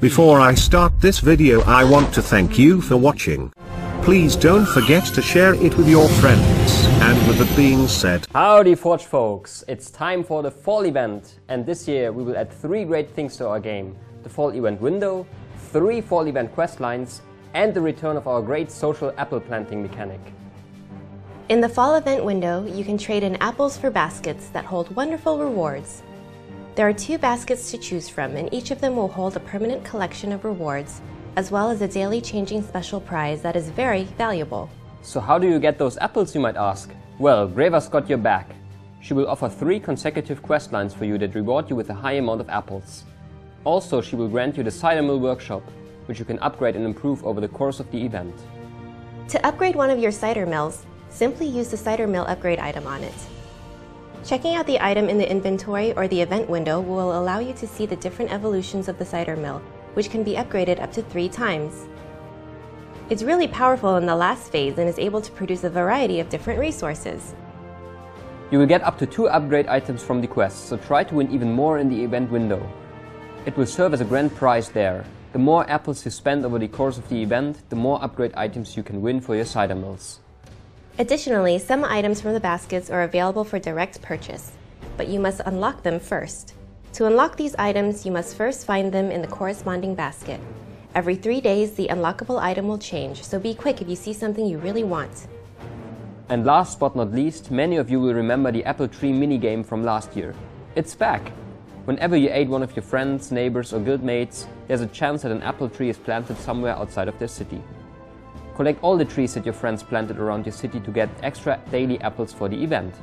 Before I start this video, I want to thank you for watching. Please don't forget to share it with your friends. And with that being said, howdy Forge folks, it's time for the fall event, and this year we will add 3 great things to our game: the fall event window, 3 fall event quest lines, and the return of our great social apple planting mechanic. In the fall event window, you can trade in apples for baskets that hold wonderful rewards. There are 2 baskets to choose from, and each of them will hold a permanent collection of rewards, as well as a daily changing special prize that is very valuable. So how do you get those apples, you might ask? Well, Breva's got your back. She will offer 3 consecutive quest lines for you that reward you with a high amount of apples. Also, she will grant you the Cider Mill Workshop, which you can upgrade and improve over the course of the event. To upgrade one of your cider mills, simply use the cider mill upgrade item on it. Checking out the item in the inventory or the event window will allow you to see the different evolutions of the cider mill, which can be upgraded up to 3 times. It's really powerful in the last phase and is able to produce a variety of different resources. You will get up to 2 upgrade items from the quest, so try to win even more in the event window. It will serve as a grand prize there. The more apples you spend over the course of the event, the more upgrade items you can win for your cider mills. Additionally, some items from the baskets are available for direct purchase, but you must unlock them first. To unlock these items, you must first find them in the corresponding basket. Every 3 days, the unlockable item will change, so be quick if you see something you really want. And last but not least, many of you will remember the apple tree minigame from last year. It's back! Whenever you aid one of your friends, neighbors or guildmates, there's a chance that an apple tree is planted somewhere outside of their city. Collect all the trees that your friends planted around your city to get extra daily apples for the event.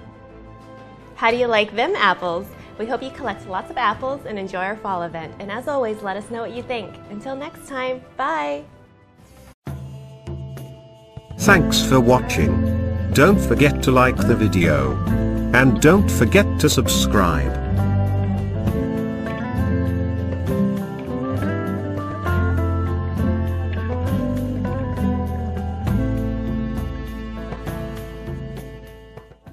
How do you like them apples? We hope you collect lots of apples and enjoy our fall event. And as always, let us know what you think. Until next time, bye! Thanks for watching. Don't forget to like the video. And don't forget to subscribe.